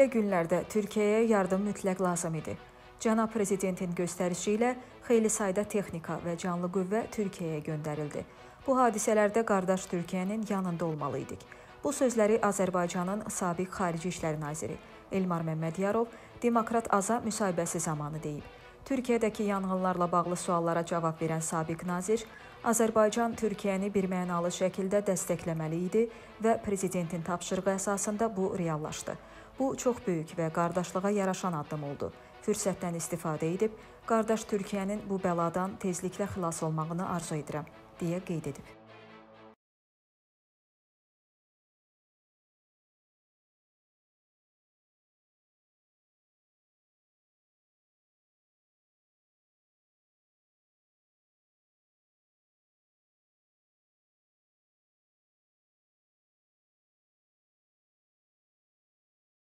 Belə günlərdə Türkiyəyə yardım mütləq lazım idi. Cənab Prezidentin göstərişi ilə xeyli sayda texnika və canlı qüvvə Türkiyəyə göndərildi. Bu hadisələrdə qardaş Türkiyənin yanında olmalıydık. Bu sözləri Azərbaycanın sabiq Xarici İşlər Naziri Elmar Məmmədyarov Demokrat Aza müsahibəsi zamanı deyib. Türkiyədəki yanğınlarla bağlı suallara cavab verən sabiq nazir, Azərbaycan Türkiyəni birmənalı şəkildə dəstəkləməli idi və Prezidentin tapşırığı əsasında bu reallaşdı. Bu, çox böyük və qardaşlığa yaraşan addım oldu. Fürsətdən istifadə edib, qardaş Türkiyənin bu bəladan tezliklə xilas olmağını arzu edirəm, deyə qeyd edib.